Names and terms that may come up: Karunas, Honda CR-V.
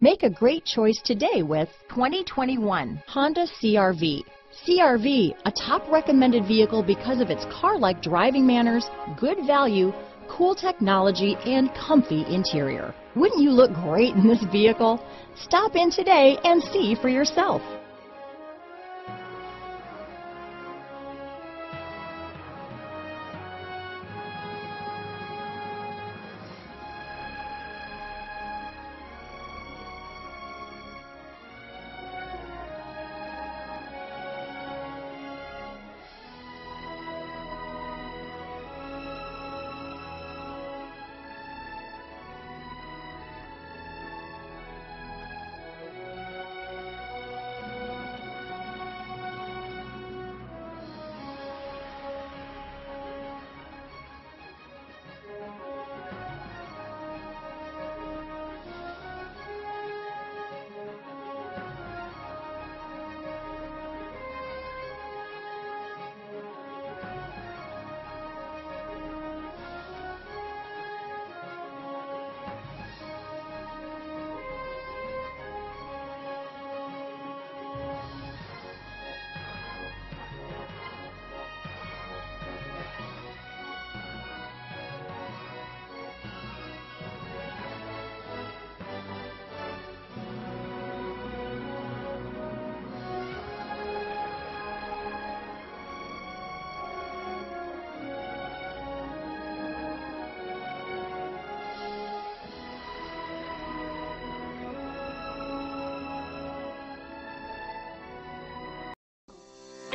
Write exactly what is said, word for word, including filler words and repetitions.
Make a great choice today with twenty twenty-one Honda C R V. C R V, a top recommended vehicle because of its car-like driving manners, good value, cool technology, and comfy interior. Wouldn't you look great in this vehicle? Stop in today and see for yourself.